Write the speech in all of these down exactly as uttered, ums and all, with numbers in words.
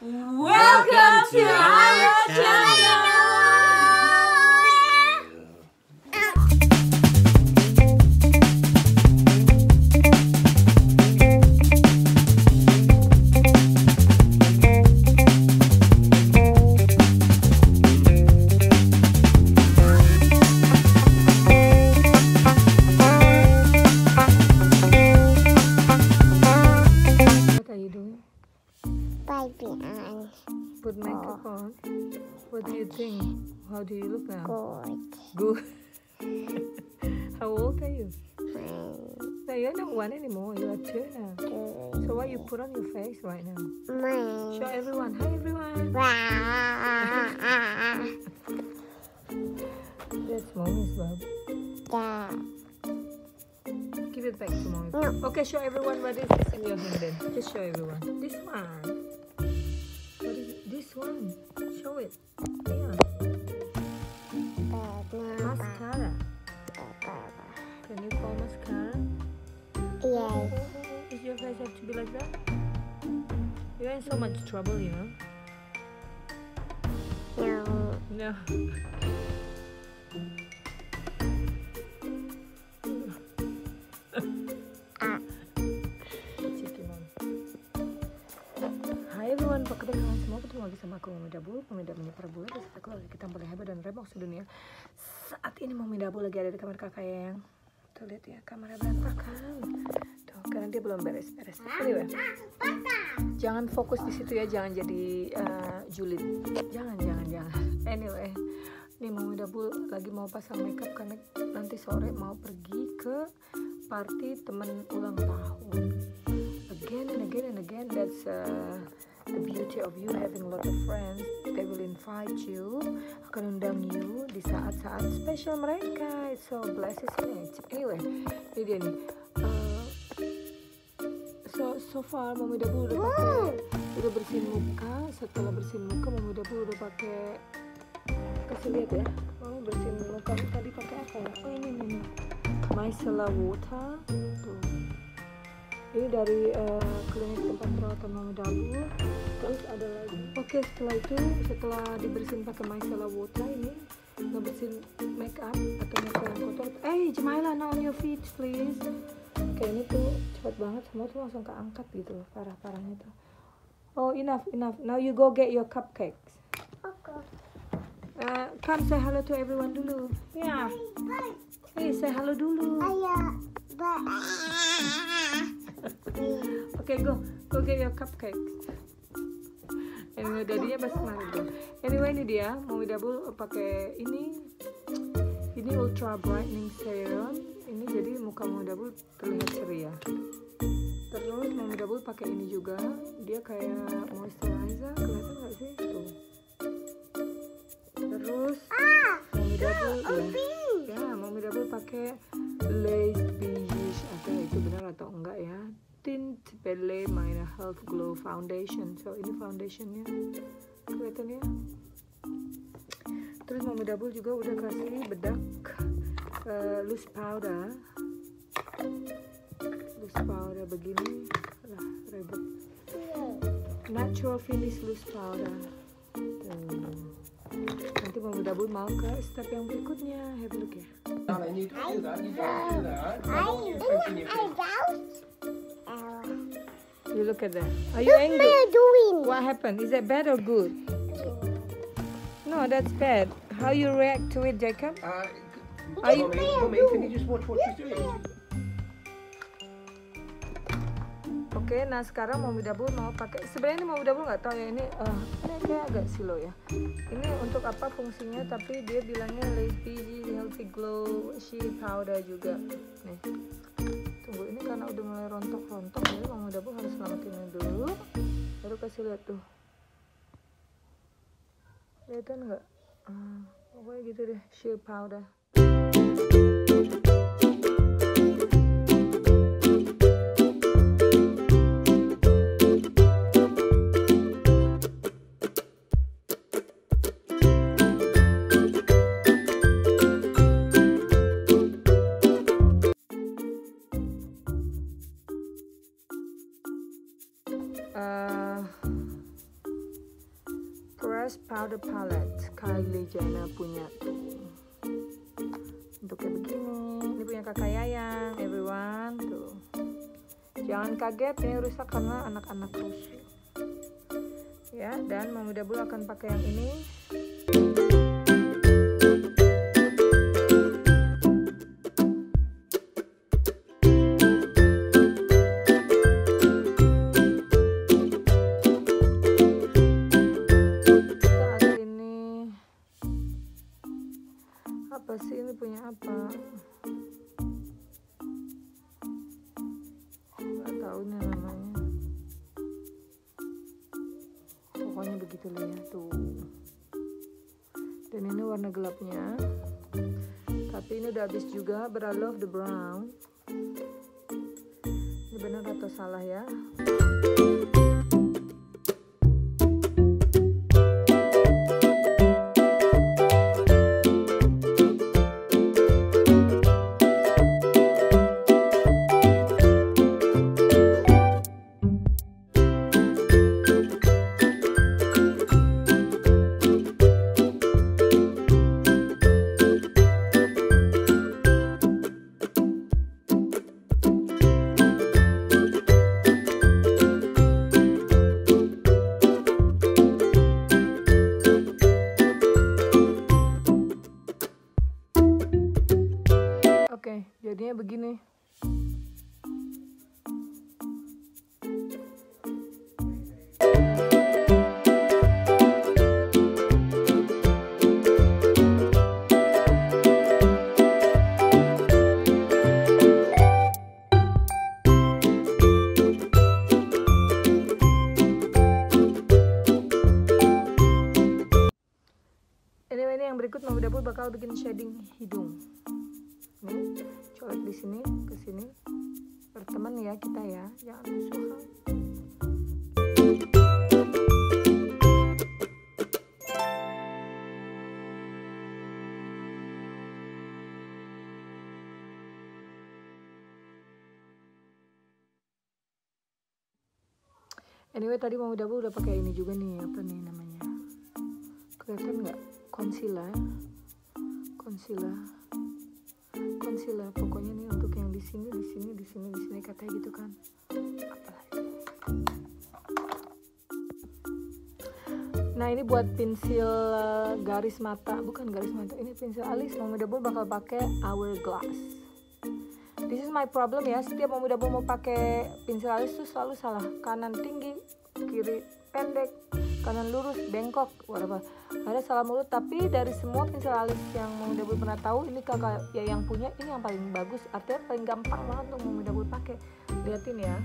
Welcome, Welcome to, to our channel. Put makeup on. What do you think? How do you look now? Good. Good. How old are you? No, you're not one anymore. You're two now. So what you put on your face right now? Show everyone. Hi everyone. That's mommy's love. Yeah. Give it back to mommy. No. Okay, show everyone what is this in your hand then. Just show everyone. This one. This one, show it. Yeah. Mascara. Can you call mascara? Yes. Does your face have to be like that? You're in so much trouble, you know. No. No. Pakai dengan semua ketemu lagi sama aku Mummydabul, Mummydabul Mummydabul terus aku lagi ketampil hebat dan rebok sedunia. Saat ini Mummydabul lagi ada di kamar kakak yang tuh lihat ya, kamarnya berantakan. Tuh karena dia belum beres-beres. Anyway, jangan fokus di situ ya, jangan jadi uh, julid. Jangan jangan jangan. Anyway, ini Mummydabul lagi mau pasang makeup karena nanti sore mau pergi ke party temen ulang tahun. Again and again and again, that's uh, the beauty of you having a lot of friends. They will invite you, akan undang you di saat-saat spesial mereka. It's so blessed, isn't it? Anyway, ini dia nih. Uh, so so far Mummydabul udah pakai, udah bersihin muka. Setelah bersihin muka, Mummydabul udah pakai. Kasih lihat ya, mau bersihin muka tadi pakai apa? Oh ini nih, Micellar water. Tuh. Ini dari uh, klinik tempat perawatan Mummydabul. Terus ada lagi. Oke, okay, setelah itu, setelah dibersihin pakai micellar water ini, ngebersihin make up atau makeup yang kotor. Eh, hey, Jemaila, now on your feet, please. Oke, okay, ini tuh cepat banget, semua tuh langsung keangkat gitu, parah-parahnya tuh. Oh, enough, enough. Now you go get your cupcakes. Oke. Okay. Uh, come say hello to everyone dulu. Ya. Yeah. Hey, say hello dulu. Ayah. Okay, go, go get your cupcakes. Anyway, dadinya pas kemarin tuh. Anyway, ini dia Mummydabul pakai ini, ini ultra brightening serum. Ini jadi muka Mummydabul terlihat ceria. Terus Mummydabul pakai ini juga, dia kayak moisturizer, kelihatan nggak sih? Tuh. Terus Mummydabul ya, ya Mummydabul pakai Lace Beige, atau itu benar atau enggak ya, Tint Pele Minor Health Glow Foundation. So ini foundationnya kelihatan ya. Terus Mummydabul juga udah kasih bedak uh, loose powder, loose powder begini lah, ribet. Natural finish loose powder. Tuh. Nanti Mummydabul mau ke step yang berikutnya, have a look ya. Now you do that, you do that. I You look at that. Are you angry? What doing? What happened? Is that bad or good? No, that's bad. How you react to it, Jacob? Uh, Are you? Mommy, can you just watch what she's doing? Oke, okay, nah sekarang Mummydabul mau pakai. Sebenarnya ini Mummydabul nggak tahu ya, ini uh, ini kayak agak silo ya. Ini untuk apa fungsinya? Tapi dia bilangnya Lace Beige Healthy Glow Sheet Powder juga. Nih, tunggu ini karena udah mulai rontok-rontok, jadi Mummydabul harus selamatin dulu. Baru kasih lihat tuh. Kelihatan nggak? Uh, pokoknya gitu deh, sheet powder. Blush Powder Palette Kylie Jenner punya tuh. Bentuknya begini. Ini punya kakak Yayang, everyone tuh. Jangan kaget ini rusak karena anak-anak rusuh. Ya, dan Mummydabul akan pakai yang ini. Apa sih ini punya apa? Gak tahu nih namanya. Pokoknya begitu lah ya tuh. Dan ini warna gelapnya. Tapi ini udah habis juga. But I love the brown. Ini benar atau salah ya? Jadinya begini. Anyway, ini yang berikut Mummydabul bakal bikin shading hidung. Nih, colek di sini ke sini, berteman ya kita ya, jangan musuhan. Anyway, tadi Mummydabul udah pakai ini juga nih, apa nih namanya? Kelihatan nggak? Concealer, concealer. Concealer, pokoknya nih untuk yang di sini, di sini, di sini, di sini katanya gitu kan. Apalah. Nah ini buat pensil garis mata, bukan garis mata, ini pensil alis. Mummydabul bakal pakai Hourglass. This is my problem ya. Setiap Mummydabul mau pakai pensil alis tuh selalu salah. Kanan tinggi, kiri pendek, kanan lurus, bengkok, whatever. Ada salah mulu, tapi dari semua pensil alis yang Mummydabul pernah tahu, ini kakak ya yang punya, ini yang paling bagus, artinya paling gampang banget untuk Mummydabul pakai. Liatin ya.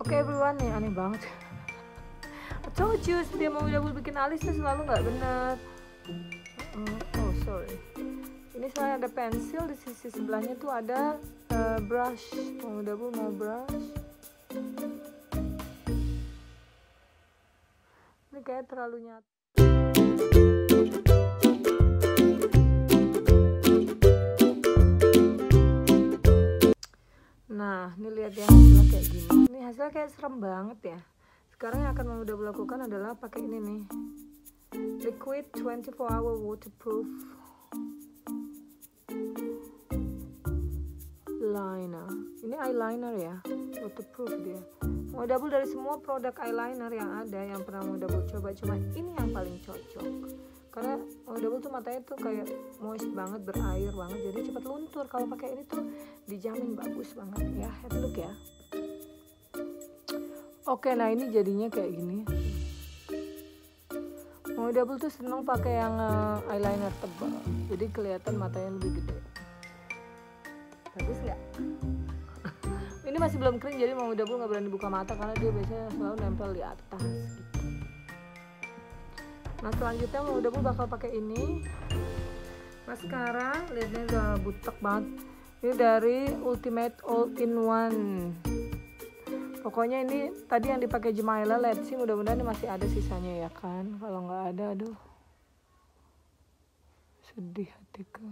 Oke okay, everyone, nih aneh banget. I told you, setiap Mummydabul bikin alisnya selalu nggak benar. Oh sorry. Ini selain ada pensil, di sisi sebelahnya tuh ada uh, brush. Mummydabul mau brush. Ini kayak terlalu nyata. Nah, ini lihat ya hasilnya kayak gini. Ini hasilnya kayak serem banget ya. Sekarang yang akan Mummydabul lakukan adalah pakai ini nih. Liquid twenty-four hour waterproof liner. Ini eyeliner ya, waterproof dia. Mummydabul dari semua produk eyeliner yang ada yang pernah Mummydabul coba, cuma ini yang paling cocok karena Mummydabul tuh matanya tuh kayak moist banget, berair banget, jadi cepat luntur. Kalau pakai ini tuh dijamin bagus banget ya, happy look ya. Oke, nah ini jadinya kayak gini. Mummydabul tuh seneng pakai yang eyeliner tebal, jadi kelihatan matanya lebih gede. Bagus nggak? Ini masih belum kering, jadi Mummydabul nggak berani buka mata karena dia biasanya selalu nempel di atas gitu. Nah selanjutnya Mummydabul bakal pakai ini maskara. Lihatnya udah butek banget. Ini dari Ultimate All in One. Pokoknya ini tadi yang dipakai Jemaila. Let's see, mudah-mudahan masih ada sisanya ya kan. Kalau nggak ada, aduh sedih hatiku.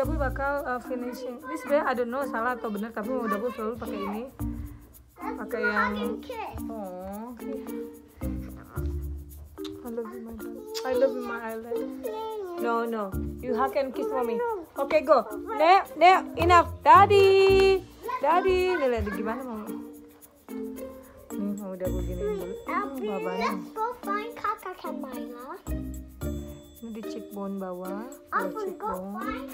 Mummydabul bakal uh, finishing. Ini sebenarnya I don't know salah atau benar, tapi Mummydabul selalu pakai ini. Pakai yang oh. I love you, my darling. I love you, my island. No, no. You hug and kiss mommy. Okay, go. Ne, ne, enough. Daddy. Daddy. Nih, lihat gimana mau. Nih, mau udah begini dulu. Babanya. Ini di cheekbone bawah. Cheekbone.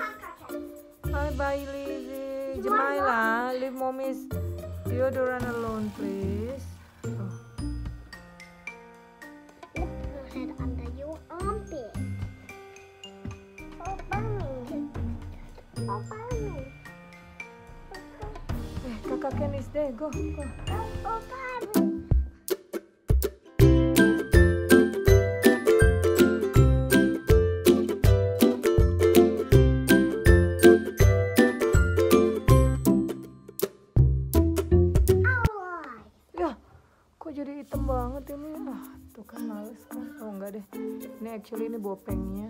Bye bye, Lizzie. Jemaila, leave mommy's deodorant alone, please. Kakak is there, go, go. Oh, oh, jadi hitam banget ini. Ah, tuh kan males kan. Oh enggak deh. Ini actually ini bopengnya.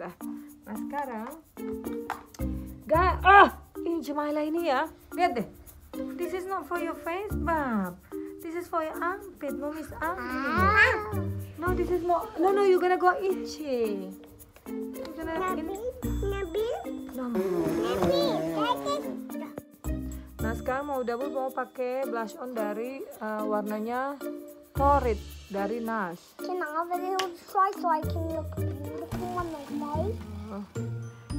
Dah. Nah, sekarang enggak. Ah, ini Jemaila ini ya. Lihat deh. This is not for your face, bab. This is for your armpit. Mommy's armpit. No, this is more. No, no, you're gonna go itchy. You're gonna Nabi. Nabi. No, Nabi. Nah sekarang mau double mau pakai blush on dari uh, warnanya Horrid dari Nash. Can I have a little try so I can look beautiful on my face? Oh,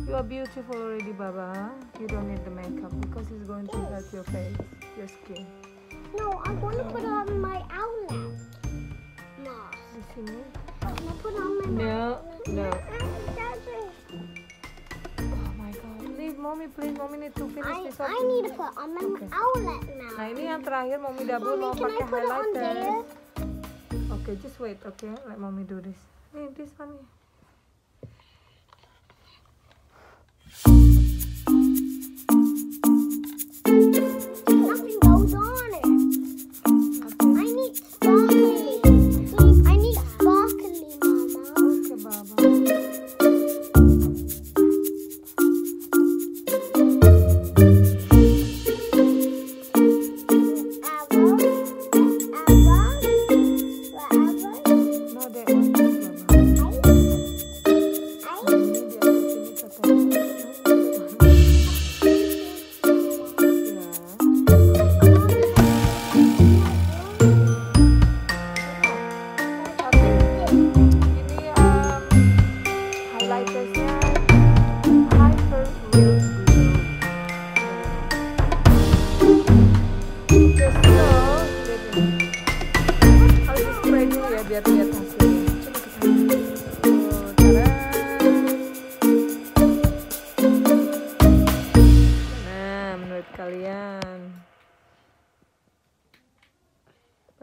you are beautiful already, Baba. You don't need the makeup because it's going to hurt your face, your skin. No, I want to put on my outlet. No. Di sini. I want to put on my No, no. Mommy, please, mommy need to finish I, this up. I need to put on my okay. outlet now. Nah, ini yang terakhir Mummydabul mau pakai highlighter. Okay, just wait, okay? Let mommy do this. Nih, this one nih. Nothing goes on it. Okay. I need broccoli. I need broccoli, Mama. Okay, Baba.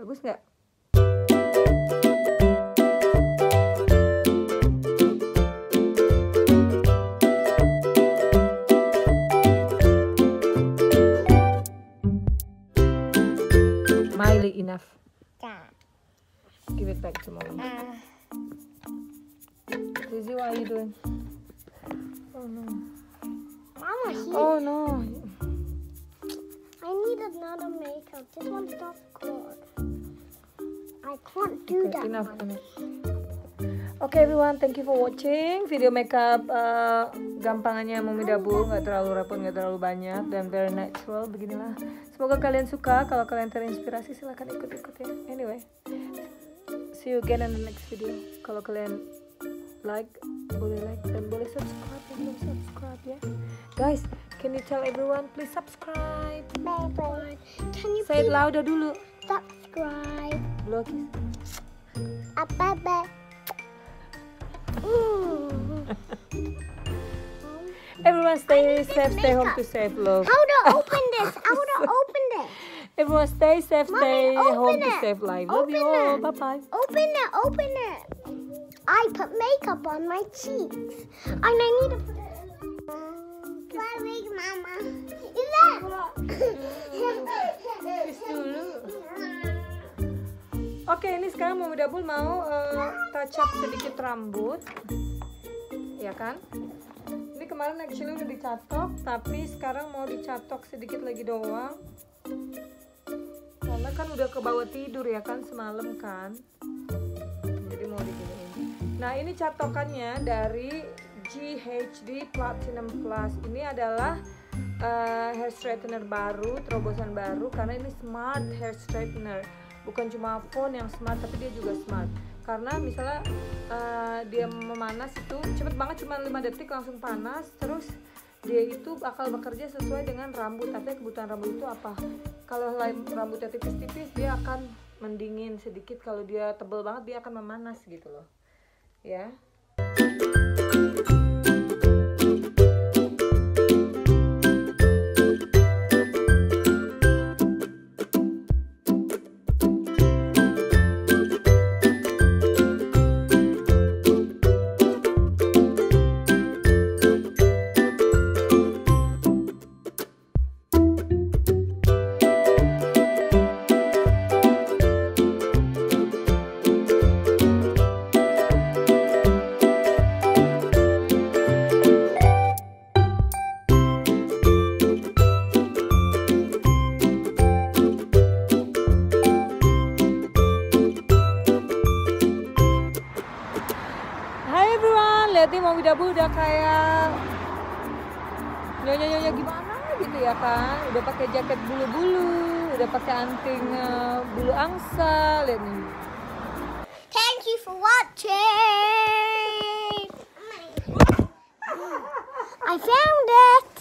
Bagus nggak? Miley, enough. Yeah. Give it back to mommy. Uh. Lizzie, what are you doing? Oh no. Mama, here. Oh no. I need another makeup. This one's not good. I can't do okay, that enough Oke okay, everyone, thank you for watching video makeup uh, gampangannya Mummydabul, nggak terlalu repot, nggak terlalu banyak, dan very natural beginilah. Semoga kalian suka. Kalau kalian terinspirasi silahkan ikut-ikut ya. Anyway, see you again in the next video. Kalau kalian like, boleh like dan boleh subscribe dan boleh subscribe ya guys. Can you tell everyone please subscribe? Bye-bye. Can you say it louder dulu. Subscribe. Blokis. Apa be? Everyone stay safe, stay home to save love. How to open this? How to open this? Everyone stay safe, stay Mommy, home it. to save life. Love open you all. Bye bye. Open it, open it. I put makeup on my cheeks, and I need to. Sorry, Mama. Oke, okay, ini sekarang Mummydabul mau uh, touch up sedikit rambut, ya kan? Ini kemarin actually udah dicatok, tapi sekarang mau dicatok sedikit lagi doang. Karena kan udah ke bawah tidur ya kan semalam kan. Jadi mau diginiin. Nah, ini catokannya dari G H D Platinum Plus. Ini adalah uh, hair straightener baru, terobosan baru karena ini smart hair straightener. Bukan cuma phone yang smart, tapi dia juga smart. Karena misalnya uh, dia memanas itu cepet banget, cuma lima detik langsung panas. Terus dia itu bakal bekerja sesuai dengan rambut, artinya kebutuhan rambut itu apa. Kalau rambutnya tipis-tipis dia akan mendingin sedikit, kalau dia tebel banget dia akan memanas gitu loh ya. Mummydabul udah kayak nyonya-nyonya gimana gitu ya kan, udah pakai jaket bulu-bulu, udah pakai anting uh, bulu angsa, lihat nih. Thank you for watching. I found it.